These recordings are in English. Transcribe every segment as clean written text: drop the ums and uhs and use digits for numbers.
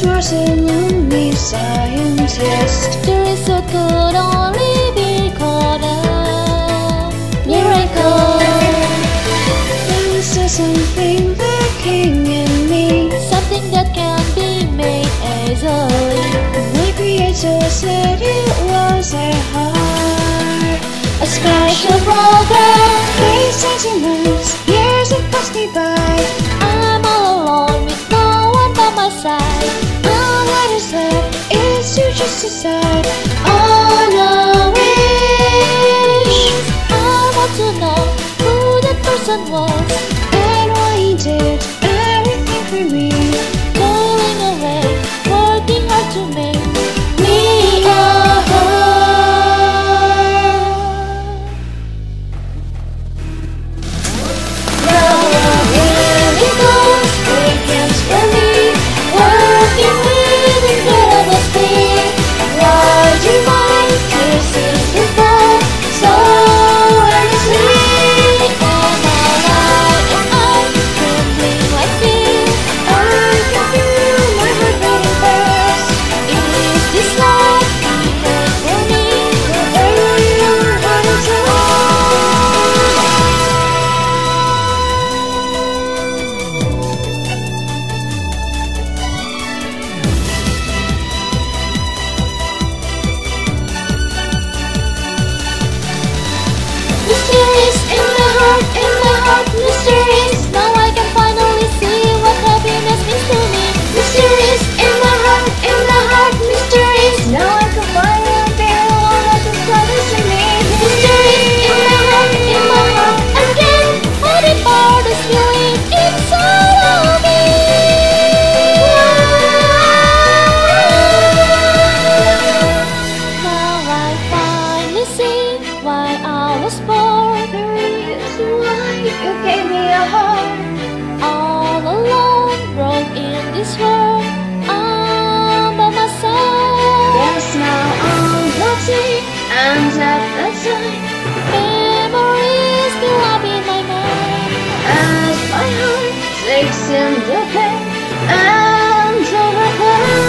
Was a lonely scientist. The result could only be called a miracle. There was something lacking in me, something that can be made easily. My creator said it was a heart, a special program. 3 centimeters, years have passed me by. I'm all alone with no one by my side. It's you just decide on a wish. I want to know who that person was and why he did everything for me. Going away, working hard to make me a heart. Now I'm here because weekends for me, working with the mysteries. Now I can finally see what happiness means to me. Mysteries in my heart, mysteries. Now I can finally feel what the promise to me. Mysteries in my heart, again, hiding for this feeling inside of me. Now I finally see why I was born. There is why you gave me a heart. All alone, broke in this world, I'm by myself. Yes, now I'm guilty, and at that time, memories still up in my mind. As my heart takes in the pain and overcomes.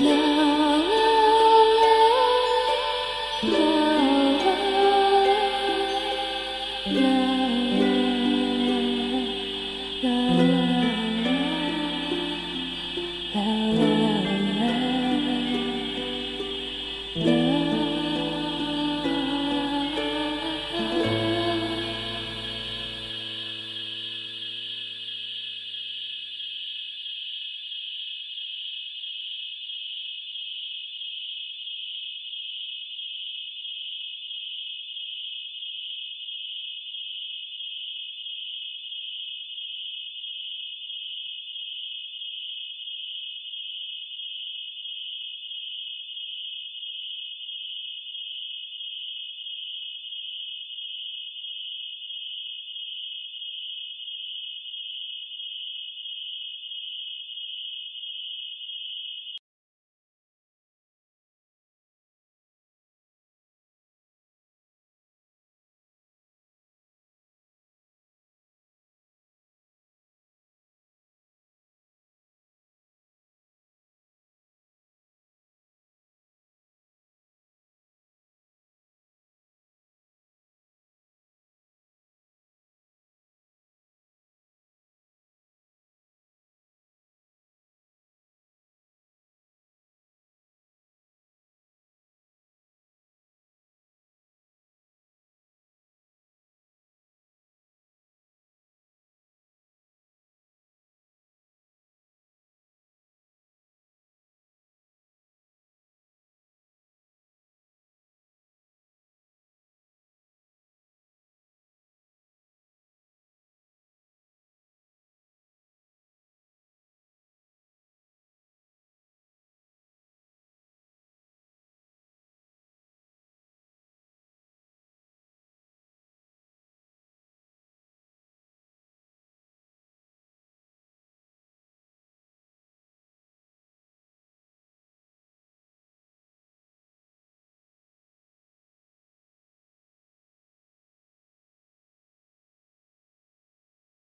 La la la la la.